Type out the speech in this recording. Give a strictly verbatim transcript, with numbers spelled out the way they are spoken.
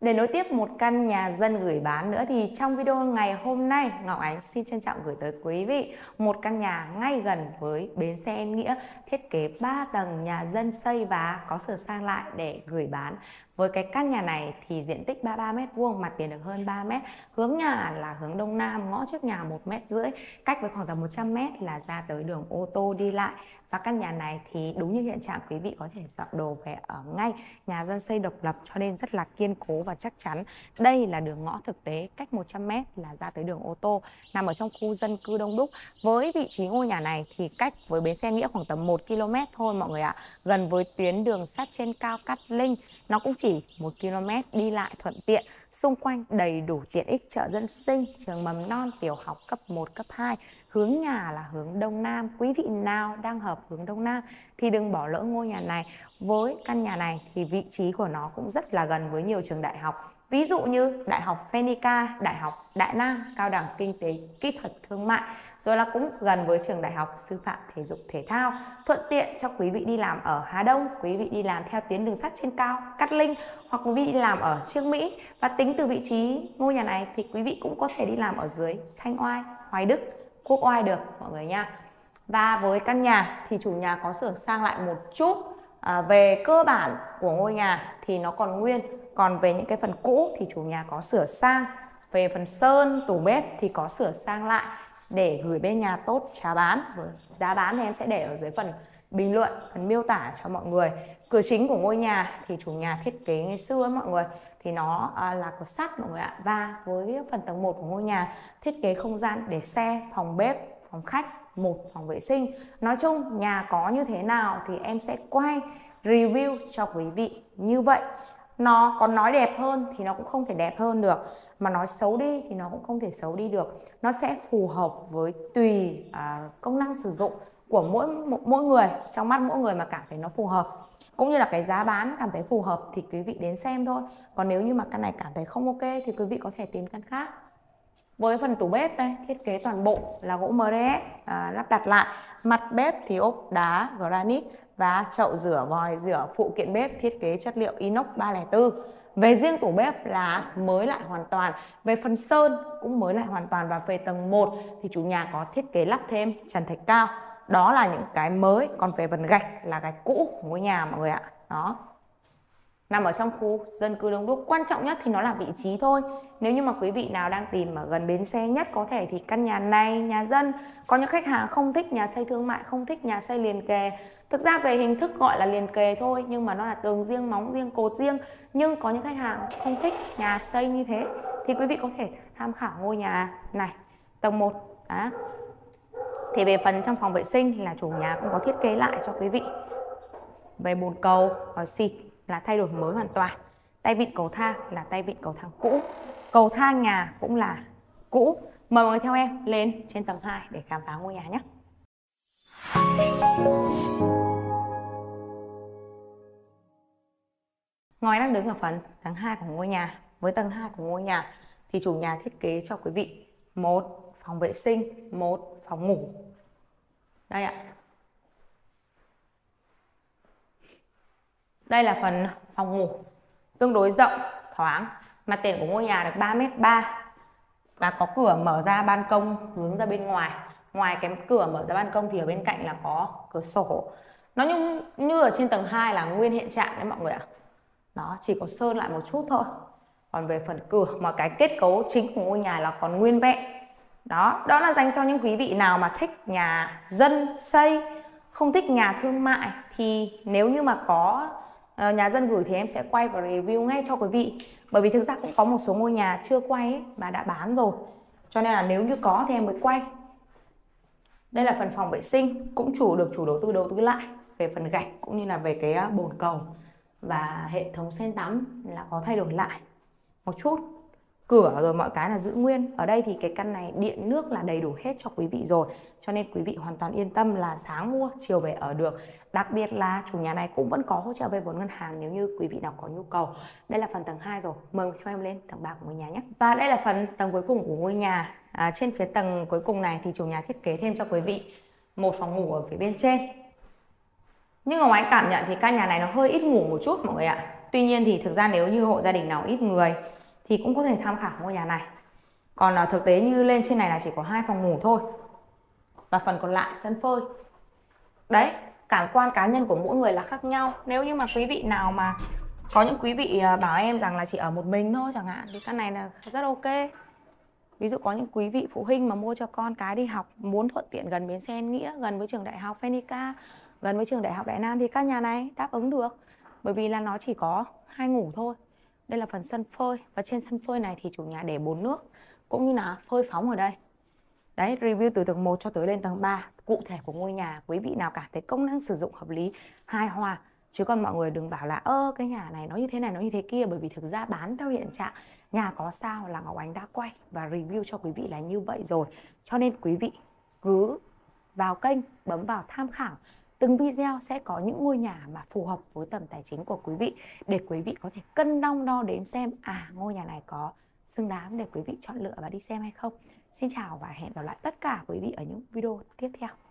Để nối tiếp một căn nhà dân gửi bán nữa thì trong video ngày hôm nay, Ngọc Ánh xin trân trọng gửi tới quý vị một căn nhà ngay gần với bến xe Yên Nghĩa, thiết kế ba tầng, nhà dân xây và có sửa sang lại để gửi bán. Với cái căn nhà này thì diện tích ba mươi ba mét vuông, mặt tiền được hơn ba mét, hướng nhà là hướng Đông Nam, ngõ trước nhà một mét rưỡi, cách với khoảng tầm một trăm mét là ra tới đường ô tô đi lại. Và căn nhà này thì đúng như hiện trạng, quý vị có thể dọn đồ về ở ngay. Nhà dân xây độc lập cho nên rất là kiên cố và chắc chắn. Đây là đường ngõ thực tế, cách một trăm mét là ra tới đường ô tô, nằm ở trong khu dân cư Đông Đúc. Với vị trí ngôi nhà này thì cách với bến xe Nghĩa khoảng tầm một ki lô mét thôi mọi người ạ, gần với tuyến đường sắt trên cao Cát Linh, nó cũng chỉ một ki lô mét, đi lại thuận tiện. Xung quanh đầy đủ tiện ích chợ dân sinh, trường mầm non, tiểu học cấp một, cấp hai. Hướng nhà là hướng Đông Nam. Quý vị nào đang hợp hướng Đông Nam thì đừng bỏ lỡ ngôi nhà này. Với căn nhà này thì vị trí của nó cũng rất là gần với nhiều trường đại học, ví dụ như Đại học Fenica, Đại học Đại Nam, Cao đẳng Kinh tế Kỹ thuật Thương mại, rồi là cũng gần với trường Đại học Sư phạm Thể dục Thể thao, thuận tiện cho quý vị đi làm ở Hà Đông, quý vị đi làm theo tuyến đường sắt trên cao Cát Linh, hoặc quý vị đi làm ở Trương Mỹ. Và tính từ vị trí ngôi nhà này thì quý vị cũng có thể đi làm ở dưới Thanh Oai, Hoài Đức, Quốc Oai được mọi người nha. Và với căn nhà thì chủ nhà có sửa sang lại một chút. À, về cơ bản của ngôi nhà thì nó còn nguyên, còn về những cái phần cũ thì chủ nhà có sửa sang. Về phần sơn, tủ bếp thì có sửa sang lại để gửi bên nhà tốt giá bán. Giá bán thì em sẽ để ở dưới phần bình luận, phần miêu tả cho mọi người. Cửa chính của ngôi nhà thì chủ nhà thiết kế ngày xưa mọi người, thì nó là cột sắt mọi người ạ. Và với phần tầng một của ngôi nhà thiết kế không gian để xe, phòng bếp, phòng khách, một phòng vệ sinh. Nói chung nhà có như thế nào thì em sẽ quay review cho quý vị như vậy. Nó có nói đẹp hơn thì nó cũng không thể đẹp hơn được, mà nói xấu đi thì nó cũng không thể xấu đi được. Nó sẽ phù hợp với tùy à, công năng sử dụng của mỗi mỗi người, trong mắt mỗi người mà cảm thấy nó phù hợp, cũng như là cái giá bán cảm thấy phù hợp thì quý vị đến xem thôi. Còn nếu như mà căn này cảm thấy không ok thì quý vị có thể tìm căn khác. Với phần tủ bếp đây, thiết kế toàn bộ là gỗ em đê ép à, lắp đặt lại. Mặt bếp thì ốp đá granite và chậu rửa, vòi rửa, phụ kiện bếp thiết kế chất liệu inox ba không bốn. Về riêng tủ bếp là mới lại hoàn toàn, về phần sơn cũng mới lại hoàn toàn. Và về tầng một thì chủ nhà có thiết kế lắp thêm trần thạch cao. Đó là những cái mới, còn về phần gạch là gạch cũ của ngôi nhà mọi người ạ. Đó, nằm ở trong khu dân cư Đông Đúc. Quan trọng nhất thì nó là vị trí thôi. Nếu như mà quý vị nào đang tìm ở gần bến xe nhất có thể thì căn nhà này, nhà dân. Có những khách hàng không thích nhà xây thương mại, không thích nhà xây liền kề. Thực ra về hình thức gọi là liền kề thôi, nhưng mà nó là tường riêng, móng riêng, cột riêng. Nhưng có những khách hàng không thích nhà xây như thế thì quý vị có thể tham khảo ngôi nhà này, tầng một. Đó. Thì về phần trong phòng vệ sinh là chủ nhà cũng có thiết kế lại cho quý vị. Về bồn cầu, xịt là thay đổi mới hoàn toàn. Tay vịn cầu thang là tay vịn cầu thang cũ. Cầu thang nhà cũng là cũ. Mời mọi người theo em lên trên tầng hai để khám phá ngôi nhà nhé. Ngọc đang đứng ở phần tầng hai của ngôi nhà. Với tầng hai của ngôi nhà thì chủ nhà thiết kế cho quý vị một phòng vệ sinh, một phòng ngủ. Đây ạ. Đây là phần phòng ngủ tương đối rộng, thoáng. Mặt tiền của ngôi nhà được ba mét ba và có cửa mở ra ban công hướng ra bên ngoài. Ngoài cái cửa mở ra ban công thì ở bên cạnh là có cửa sổ. Nó như, như ở trên tầng hai là nguyên hiện trạng đấy mọi người ạ. Nó chỉ có sơn lại một chút thôi. Còn về phần cửa, mà cái kết cấu chính của ngôi nhà là còn nguyên vẹn. Đó, đó là dành cho những quý vị nào mà thích nhà dân xây, không thích nhà thương mại. Thì nếu như mà có nhà dân gửi thì em sẽ quay và review ngay cho quý vị. Bởi vì thực ra cũng có một số ngôi nhà chưa quay ấy, mà đã bán rồi, cho nên là nếu như có thì em mới quay. Đây là phần phòng vệ sinh, cũng chủ được chủ đầu tư đầu tư lại. Về phần gạch cũng như là về cái bồn cầu và hệ thống sen tắm là có thay đổi lại một chút. Cửa rồi mọi cái là giữ nguyên. Ở đây thì cái căn này điện nước là đầy đủ hết cho quý vị rồi, cho nên quý vị hoàn toàn yên tâm là sáng mua chiều về ở được. Đặc biệt là chủ nhà này cũng vẫn có hỗ trợ vay vốn ngân hàng nếu như quý vị nào có nhu cầu. Đây là phần tầng hai rồi, mời theo em lên tầng ba của ngôi nhà nhé. Và đây là phần tầng cuối cùng của ngôi nhà. à, Trên phía tầng cuối cùng này thì chủ nhà thiết kế thêm cho quý vị một phòng ngủ ở phía bên trên. Nhưng mà ngoài cảm nhận thì căn nhà này nó hơi ít ngủ một chút mọi người ạ. Tuy nhiên thì thực ra nếu như hộ gia đình nào ít người thì cũng có thể tham khảo ngôi nhà này. Còn thực tế như lên trên này là chỉ có hai phòng ngủ thôi, và phần còn lại sân phơi. Đấy, cảm quan cá nhân của mỗi người là khác nhau. Nếu như mà quý vị nào mà có những quý vị bảo em rằng là chỉ ở một mình thôi chẳng hạn, thì căn này là rất ok. Ví dụ có những quý vị phụ huynh mà mua cho con cái đi học, muốn thuận tiện gần bến xe Yên Nghĩa, gần với trường đại học Fenica, gần với trường đại học Đại Nam, thì căn nhà này đáp ứng được. Bởi vì là nó chỉ có hai ngủ thôi. Đây là phần sân phơi, và trên sân phơi này thì chủ nhà để bồn nước cũng như là phơi phóng ở đây. Đấy, review từ tầng một cho tới lên tầng ba cụ thể của ngôi nhà. Quý vị nào cảm thấy công năng sử dụng hợp lý, hài hòa, chứ còn mọi người đừng bảo là ơ cái nhà này nó như thế này, nó như thế kia. Bởi vì thực ra bán theo hiện trạng, nhà có sao là Ngọc Ánh đã quay và review cho quý vị là như vậy rồi. Cho nên quý vị cứ vào kênh, bấm vào tham khảo. Từng video sẽ có những ngôi nhà mà phù hợp với tầm tài chính của quý vị, để quý vị có thể cân đong đo đếm xem à ngôi nhà này có xứng đáng để quý vị chọn lựa và đi xem hay không. Xin chào và hẹn gặp lại tất cả quý vị ở những video tiếp theo.